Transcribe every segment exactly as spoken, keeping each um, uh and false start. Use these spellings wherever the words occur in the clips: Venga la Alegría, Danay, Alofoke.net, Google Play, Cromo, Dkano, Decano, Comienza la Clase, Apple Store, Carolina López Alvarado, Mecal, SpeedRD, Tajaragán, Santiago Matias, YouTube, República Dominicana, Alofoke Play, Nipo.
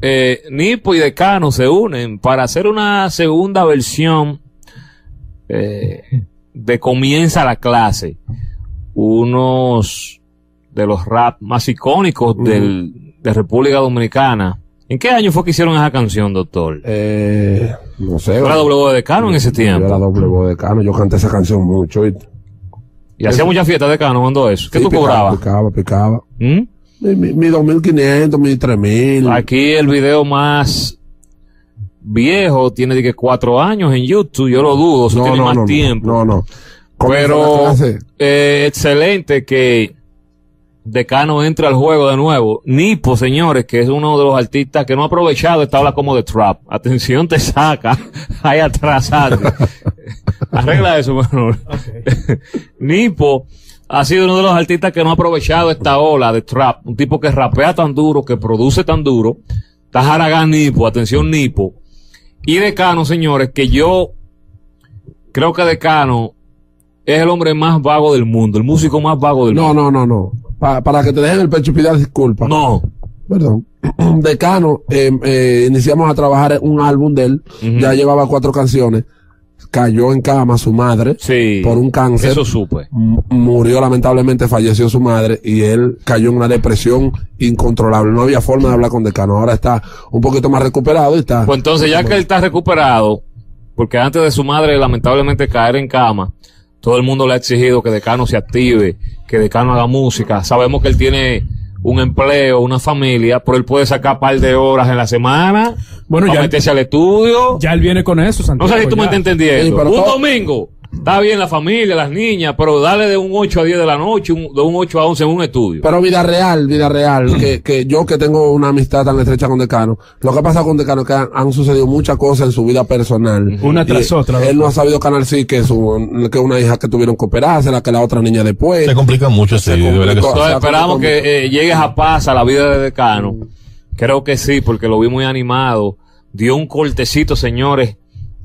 eh, Nipo y Dkano se unen para hacer una segunda versión eh, de Comienza la Clase. Unos de los rap más icónicos uh. del, de República Dominicana. ¿En qué año fue que hicieron esa canción, doctor? Eh, no sé. ¿Era doble Decano en ese tiempo? Era doble Decano. Yo canté esa canción mucho. ¿Y, ¿Y hacía muchas fiestas de Decano cuando eso? ¿Qué sí, tú picaba, cobrabas? Picaba, picaba. ¿Mm? Mi, mi, mi dos mil quinientos, mi tres mil. Aquí el video más viejo tiene que cuatro años en YouTube. Yo lo dudo. Eso no, tiene no, más no, tiempo. No, no. Pero eh, excelente que Decano entra al juego de nuevo. Nipo, señores, que es uno de los artistas que no ha aprovechado esta ola como de trap. Atención, te saca. Ahí atrasado. Arregla eso, Manuel. Okay. Nipo ha sido uno de los artistas que no ha aprovechado esta ola de trap. Un tipo que rapea tan duro, que produce tan duro. Tajaragán Nipo, atención Nipo. Y Decano, señores, que yo creo que Decano es el hombre más vago del mundo, el músico más vago del no, mundo. No, no, no, no. Pa para que te dejen el pecho y pidas disculpas. No. Perdón. Decano, eh, eh, iniciamos a trabajar un álbum de él. Uh -huh. Ya llevaba cuatro canciones. Cayó en cama su madre. Sí. Por un cáncer. Eso supe. Murió lamentablemente, falleció su madre. Y él cayó en una depresión incontrolable. No había forma de hablar con Decano. Ahora está un poquito más recuperado y está... Pues entonces, ya que él está recuperado, porque antes de su madre lamentablemente caer en cama... Todo el mundo le ha exigido que Decano se active, que Decano haga música. Sabemos que él tiene un empleo, una familia, pero él puede sacar un par de horas en la semana, bueno, para ya meterse él, al estudio. Ya él viene con eso, Santiago. No sé si tú ya me estás entendiendo. Sí, un todo... domingo, está bien la familia, las niñas, pero dale de un ocho a diez de la noche, un, de un ocho a once en un estudio. Pero vida real, vida real, que, que yo que tengo una amistad tan estrecha con Decano, lo que ha pasado con Decano es que han, han sucedido muchas cosas en su vida personal. Una tras otra. Él no ha sabido canal sí que su, que una hija que tuvieron que operarse, la que la otra niña después. Se complica mucho ese video. Complicó, que... Entonces, esperamos que eh, llegues a paz a la vida de Decano. Creo que sí, porque lo vi muy animado. Dio un cortecito, señores,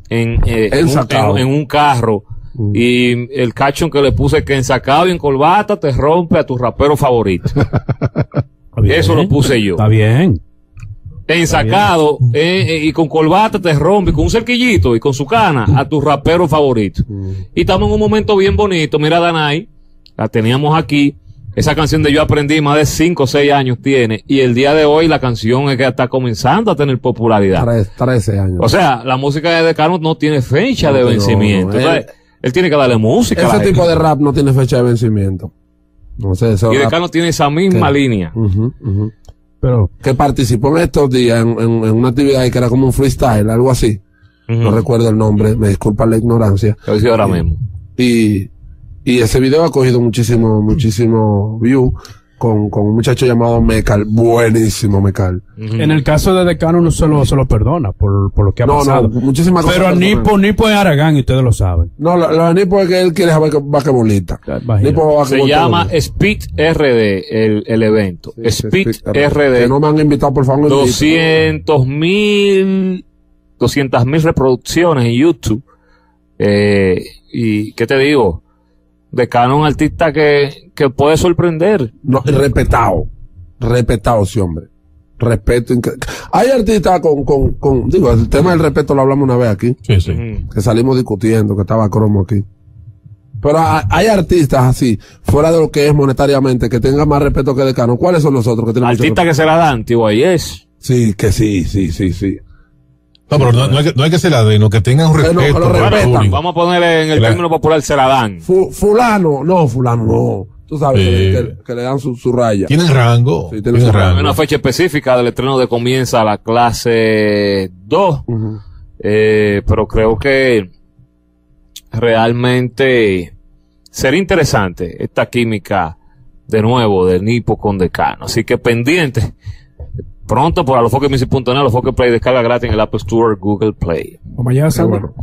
en, eh, en, un, en, en un carro. Y el caption que le puse es que en sacado y en corbata te rompe a tu rapero favorito. Bien, eso lo puse yo. Está bien. En sacado eh, y con corbata te rompe, con un cerquillito y con su cana a tu rapero favorito. Mm. Y estamos en un momento bien bonito. Mira, Danay, la teníamos aquí. Esa canción de Yo Aprendí, más de cinco o seis años tiene. Y el día de hoy la canción es que está comenzando a tener popularidad. trece años. O sea, la música de Decano no tiene fecha no, de vencimiento. No, no, él... Él tiene que darle música. Ese tipo gente. de rap no tiene fecha de vencimiento. No sé, y Dkano tiene esa misma que, línea. Uh -huh, uh -huh. Pero que participó en estos días en, en, en una actividad que era como un freestyle, algo así. Uh -huh. No recuerdo el nombre, me disculpa la ignorancia. Lo hice ahora y, mismo. Y, y ese video ha cogido muchísimo, muchísimo view con, con un muchacho llamado Mecal. Buenísimo, Mecal. Uh -huh. En el caso de Decano no se lo, se lo perdona por, por lo que ha no, pasado. No, muchísimas Pero cosas Nipo, Nipo es Aragán y ustedes lo saben. No, lo, lo de Nipo es que él quiere saber basquetbolista. Se llama SpeedRD el, el evento. Sí, SpeedRD. Que no me han invitado, por favor. doscientas mil reproducciones en YouTube. Eh, y, ¿qué te digo? Decano, un artista que, que puede sorprender. No, respetado. Respetado, sí, hombre. Respeto. Hay artistas con, con, con, digo, el tema del respeto lo hablamos una vez aquí. Sí, sí. Que salimos discutiendo, que estaba Cromo aquí. Pero hay artistas así, fuera de lo que es monetariamente, que tengan más respeto que Decano. ¿Cuáles son los otros que tienen? Artistas que se la dan, tío, ahí es. Sí, que sí, sí, sí, sí. No, pero no, no, hay que, no hay que se la den, no, que tengan un respeto. No, lo vamos a ponerle en el la... término popular, se la dan. Fu, fulano, no, fulano, no. Tú sabes, eh, que, que le dan su, su raya. Tienen rango. Sí, tienen rango. Una fecha específica del estreno de Comienza la Clase dos. Uh -huh. eh, pero creo que realmente sería interesante esta química de nuevo de Nipo con Decano. Así que pendiente. Pronto por Alofoke punto net, Alofoke Play, descarga gratis en el Apple Store, Google Play. O mañana, Salvador.